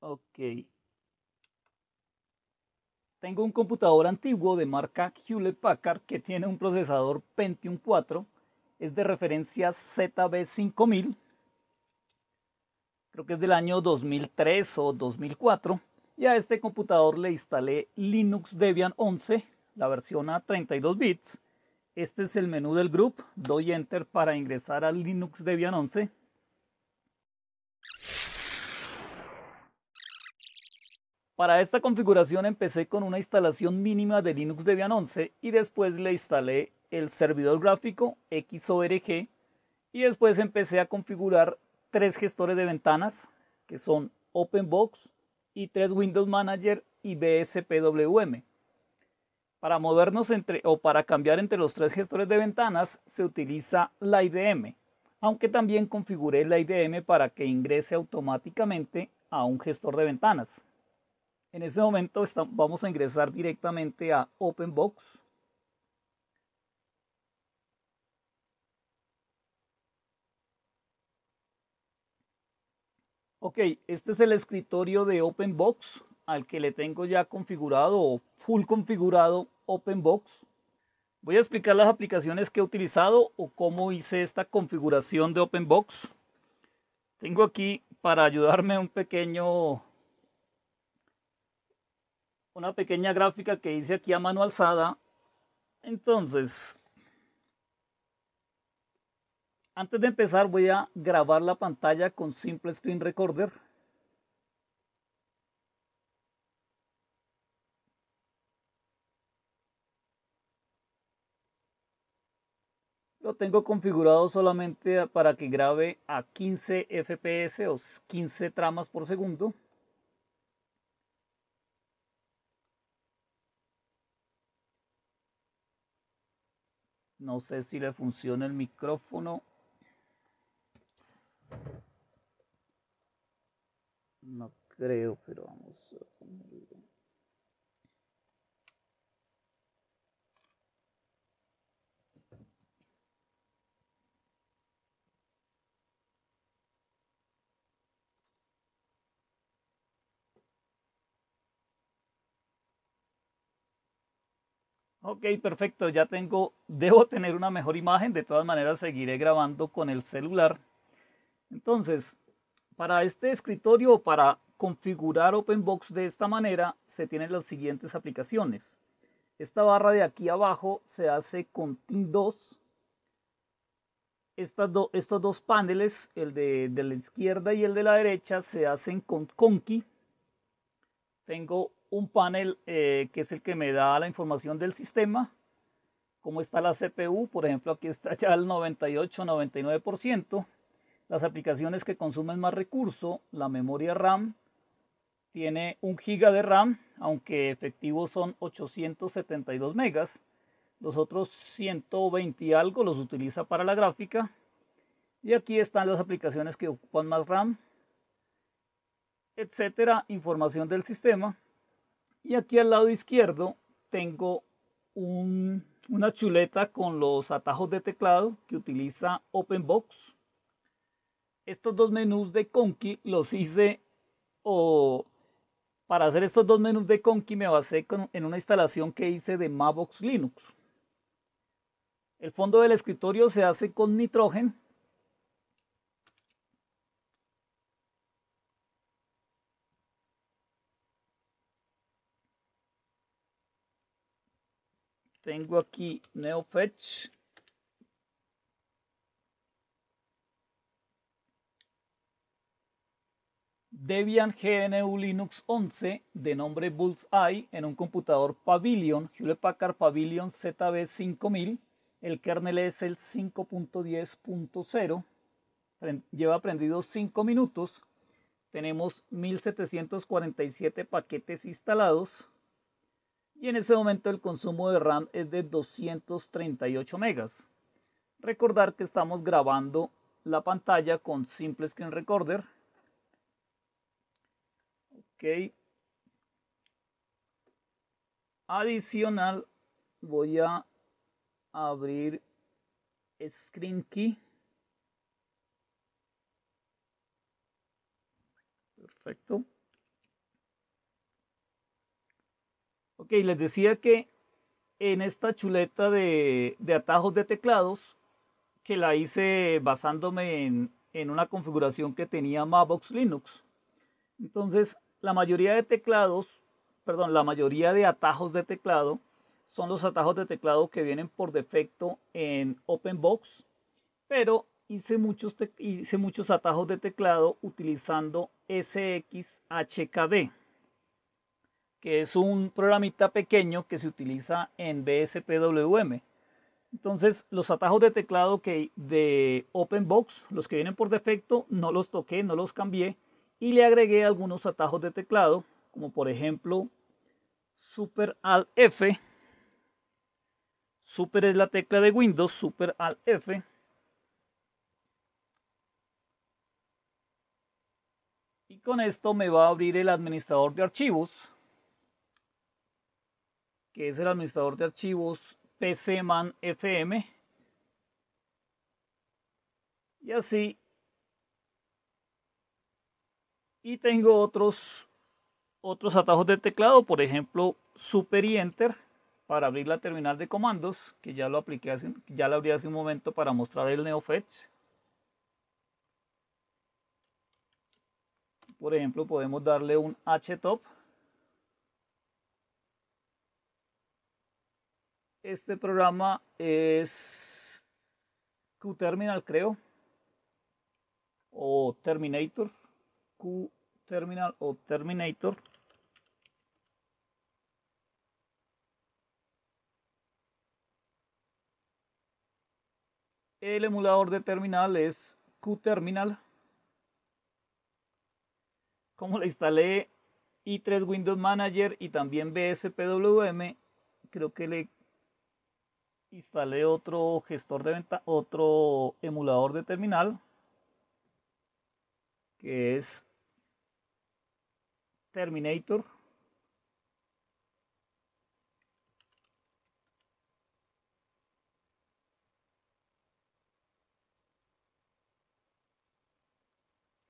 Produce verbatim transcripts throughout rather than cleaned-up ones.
Ok. Tengo un computador antiguo de marca Hewlett-Packard que tiene un procesador Pentium cuatro. Es de referencia Z B cinco mil. Creo que es del año dos mil tres o dos mil cuatro. Y a este computador le instalé Linux Debian once, la versión a treinta y dos bits. Este es el menú del grupo. Doy Enter para ingresar a Linux Debian once. Para esta configuración empecé con una instalación mínima de Linux Debian once y después le instalé el servidor gráfico X O R G y después empecé a configurar tres gestores de ventanas que son Openbox y tres Windows Manager y B S P W M. Para movernos entre o para cambiar entre los tres gestores de ventanas se utiliza la I D M, aunque también configuré la I D M para que ingrese automáticamente a un gestor de ventanas. En este momento vamos a ingresar directamente a Openbox. Ok, este es el escritorio de Openbox al que le tengo ya configurado o full configurado Openbox. Voy a explicar las aplicaciones que he utilizado o cómo hice esta configuración de Openbox. Tengo aquí para ayudarme un pequeño... una pequeña gráfica que hice aquí a mano alzada. Entonces, antes de empezar voy a grabar la pantalla con Simple Screen Recorder. Lo tengo configurado solamente para que grabe a quince F P S o quince tramas por segundo. No sé si le funciona el micrófono. No creo, pero vamos a ponerlo. Ok, perfecto, ya tengo, debo tener una mejor imagen, de todas maneras seguiré grabando con el celular. Entonces, para este escritorio o para configurar Openbox de esta manera, se tienen las siguientes aplicaciones. Esta barra de aquí abajo se hace con tint dos. Estas do, estos dos paneles, el de, de la izquierda y el de la derecha, se hacen con conky. Tengo un panel eh, que es el que me da la información del sistema, cómo está la C P U, por ejemplo aquí está ya el noventa y ocho, noventa y nueve por ciento, las aplicaciones que consumen más recurso, la memoria RAM, tiene un giga de RAM, aunque efectivos son ochocientos setenta y dos megas, los otros ciento veinte y algo los utiliza para la gráfica, y aquí están las aplicaciones que ocupan más RAM, etcétera, información del sistema. Y aquí al lado izquierdo tengo un, una chuleta con los atajos de teclado que utiliza Openbox. Estos dos menús de conky los hice, o para hacer estos dos menús de conky me basé con, en una instalación que hice de Mavox Linux. El fondo del escritorio se hace con nitrógeno. Tengo aquí NeoFetch. Debian G N U/Linux once de nombre Bullseye en un computador Pavilion, Hewlett-Packard Pavilion Z B cinco mil. El kernel es el cinco punto diez punto cero. Lleva prendido cinco minutos. Tenemos mil setecientos cuarenta y siete paquetes instalados. Y en ese momento el consumo de RAM es de doscientos treinta y ocho megas. Recordar que estamos grabando la pantalla con Simple Screen Recorder. Ok. Adicional, voy a abrir Screen Key. Perfecto. Ok, les decía que en esta chuleta de, de atajos de teclados, que la hice basándome en, en una configuración que tenía Mavox Linux. Entonces, la mayoría de teclados, perdón, la mayoría de atajos de teclado son los atajos de teclado que vienen por defecto en Openbox, pero hice muchos, hice muchos atajos de teclado utilizando S X H K D, que es un programita pequeño que se utiliza en B S P W M. Entonces, los atajos de teclado que de Openbox, los que vienen por defecto, no los toqué, no los cambié, y le agregué algunos atajos de teclado, como por ejemplo Super Alt F. Super es la tecla de Windows, Super Alt F. Y con esto me va a abrir el administrador de archivos, que es el administrador de archivos PCManFM. Y así. Y tengo otros, otros atajos de teclado, por ejemplo, Super y Enter para abrir la terminal de comandos, que ya lo apliqué, hace, ya la abrí hace un momento para mostrar el NeoFetch. Por ejemplo, podemos darle un H top. Este programa es QTerminal, creo, o Terminator, QTerminal o Terminator. El emulador de terminal es QTerminal. Como le instalé i tres Window Manager y también B S P W M, creo que le instalé otro gestor de venta, otro emulador de terminal, que es Terminator.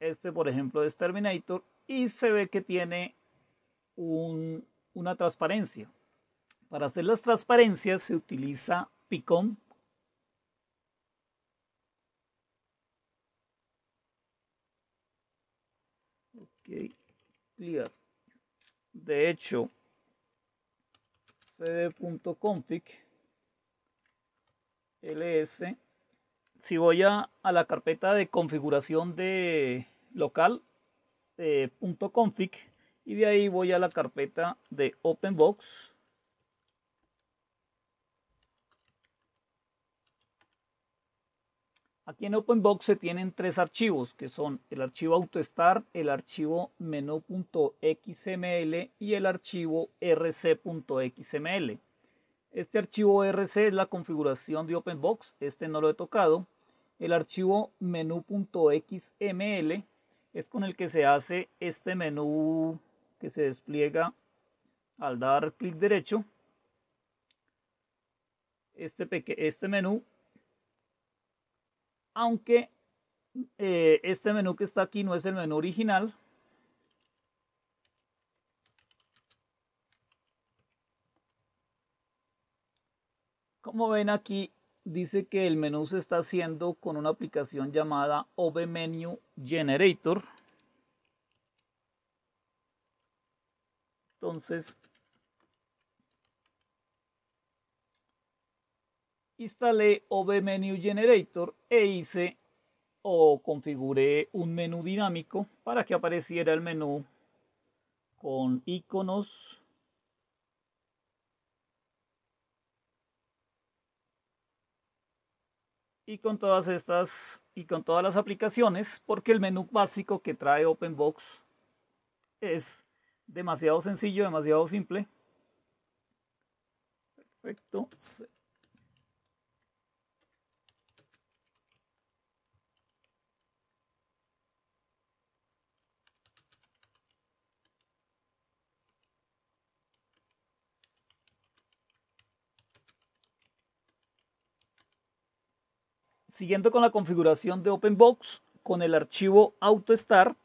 Este, por ejemplo, es Terminator y se ve que tiene un, una transparencia. Para hacer las transparencias se utiliza PICOM. Ok, clear. De hecho, cd.config ls. Si voy a, a la carpeta de configuración de local, eh, .config, y de ahí voy a la carpeta de Openbox, aquí en Openbox se tienen tres archivos, que son el archivo autostar, el archivo menú.xml y el archivo rc.xml. Este archivo R C es la configuración de Openbox, este no lo he tocado. El archivo menú.xml es con el que se hace este menú que se despliega al dar clic derecho. Este, este menú, aunque eh, este menú que está aquí no es el menú original. Como ven aquí, dice que el menú se está haciendo con una aplicación llamada obmenu-generator. Entonces, instalé obmenu-generator e hice o configuré un menú dinámico para que apareciera el menú con iconos, y con todas estas y con todas las aplicaciones, porque el menú básico que trae Openbox es demasiado sencillo, demasiado simple. Perfecto. Siguiendo con la configuración de Openbox, con el archivo autostart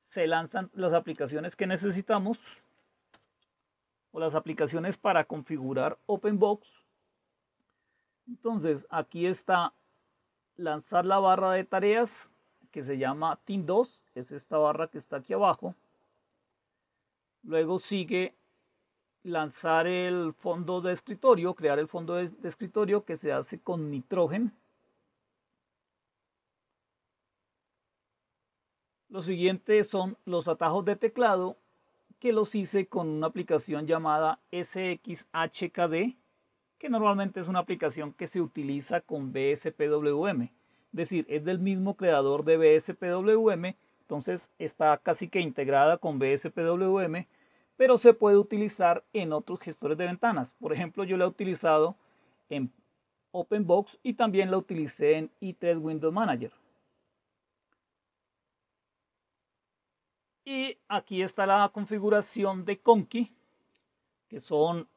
se lanzan las aplicaciones que necesitamos. o las aplicaciones para configurar Openbox. Entonces aquí está lanzar la barra de tareas que se llama tint dos, es esta barra que está aquí abajo. Luego sigue lanzar el fondo de escritorio, crear el fondo de, de escritorio que se hace con nitrógeno. Lo siguiente son los atajos de teclado, que los hice con una aplicación llamada S X H K D, que normalmente es una aplicación que se utiliza con B S P W M. Es decir, es del mismo creador de B S P W M, entonces está casi que integrada con B S P W M, pero se puede utilizar en otros gestores de ventanas. Por ejemplo, yo la he utilizado en Openbox y también la utilicé en i tres Window Manager. Y aquí está la configuración de conky, que son,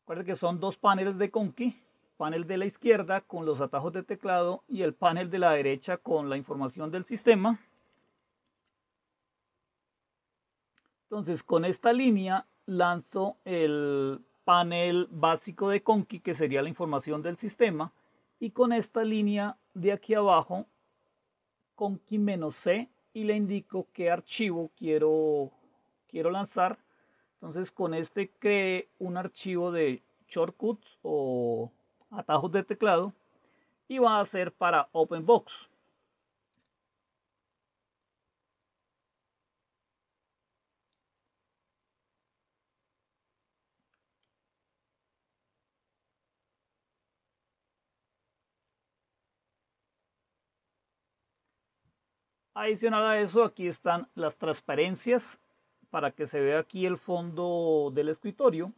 recuerden que son dos paneles de conky, panel de la izquierda con los atajos de teclado y el panel de la derecha con la información del sistema. Entonces con esta línea lanzo el panel básico de conky, que sería la información del sistema, y con esta línea de aquí abajo, conky-c, y le indico qué archivo quiero, quiero lanzar. Entonces con este creé un archivo de shortcuts o atajos de teclado y va a ser para Openbox. Adicional a eso, aquí están las transparencias para que se vea aquí el fondo del escritorio.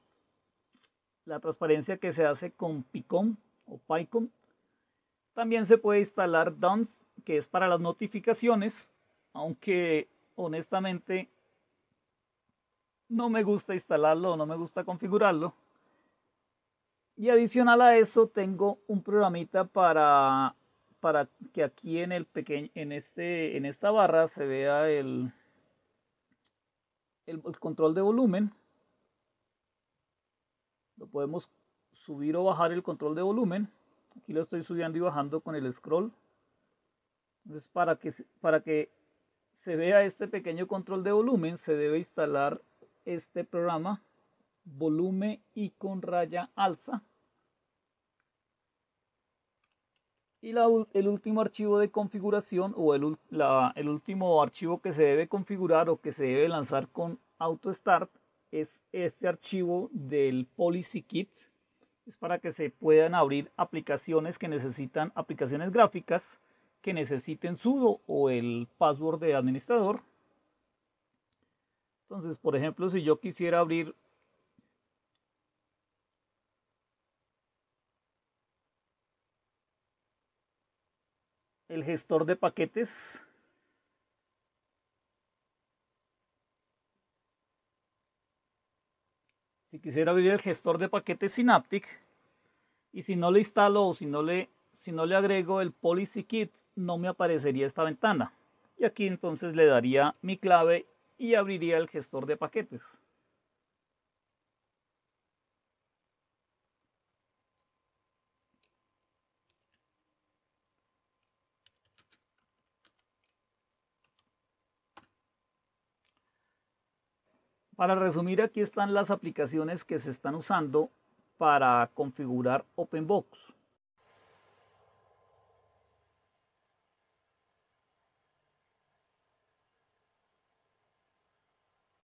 La transparencia que se hace con PICOM o PICOM. También se puede instalar dunst, que es para las notificaciones, aunque honestamente no me gusta instalarlo, no me gusta configurarlo. Y adicional a eso tengo un programita para... para que aquí en, el pequeño, en, este, en esta barra se vea el, el, el control de volumen. Lo podemos subir o bajar el control de volumen. Aquí lo estoy subiendo y bajando con el scroll. Entonces para que, para que se vea este pequeño control de volumen se debe instalar este programa volumeicon raya alza. Y la, el último archivo de configuración o el, la, el último archivo que se debe configurar o que se debe lanzar con AutoStart es este archivo del Policy Kit. Es para que se puedan abrir aplicaciones que necesitan, aplicaciones gráficas que necesiten sudo o el password de administrador. Entonces, por ejemplo, si yo quisiera abrir el gestor de paquetes, si quisiera abrir el gestor de paquetes Synaptic, y si no le instalo o si no le, si no le agrego el Policy Kit, no me aparecería esta ventana. Y aquí entonces le daría mi clave y abriría el gestor de paquetes. Para resumir, aquí están las aplicaciones que se están usando para configurar Openbox.